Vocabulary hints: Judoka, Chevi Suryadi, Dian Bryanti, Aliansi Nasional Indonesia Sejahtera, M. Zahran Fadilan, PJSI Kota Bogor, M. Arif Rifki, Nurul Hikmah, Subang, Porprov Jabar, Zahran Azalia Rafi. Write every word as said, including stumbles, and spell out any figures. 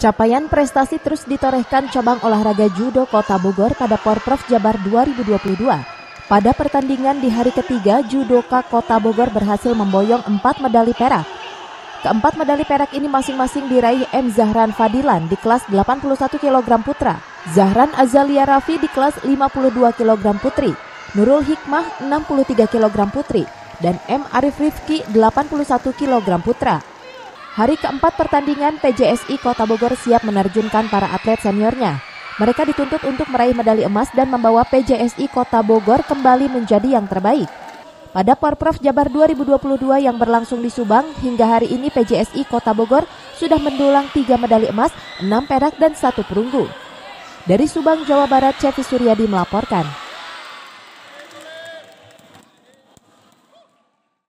Capaian prestasi terus ditorehkan cabang olahraga judo Kota Bogor pada Porprov Jabar dua ribu dua puluh dua. Pada pertandingan di hari ketiga, judoka Kota Bogor berhasil memboyong empat medali perak. Keempat medali perak ini masing-masing diraih M. Zahran Fadilan di kelas delapan puluh satu kilogram putra, Zahran Azalia Rafi di kelas lima puluh dua kilogram putri, Nurul Hikmah enam puluh tiga kilogram putri, dan M. Arif Rifki delapan puluh satu kilogram putra. Hari keempat pertandingan, P J S I Kota Bogor siap menerjunkan para atlet seniornya. Mereka dituntut untuk meraih medali emas dan membawa P J S I Kota Bogor kembali menjadi yang terbaik. Pada Porprov Jabar dua ribu dua puluh dua yang berlangsung di Subang, hingga hari ini P J S I Kota Bogor sudah mendulang tiga medali emas, enam perak dan satu perunggu. Dari Subang, Jawa Barat, Chevi Suryadi melaporkan.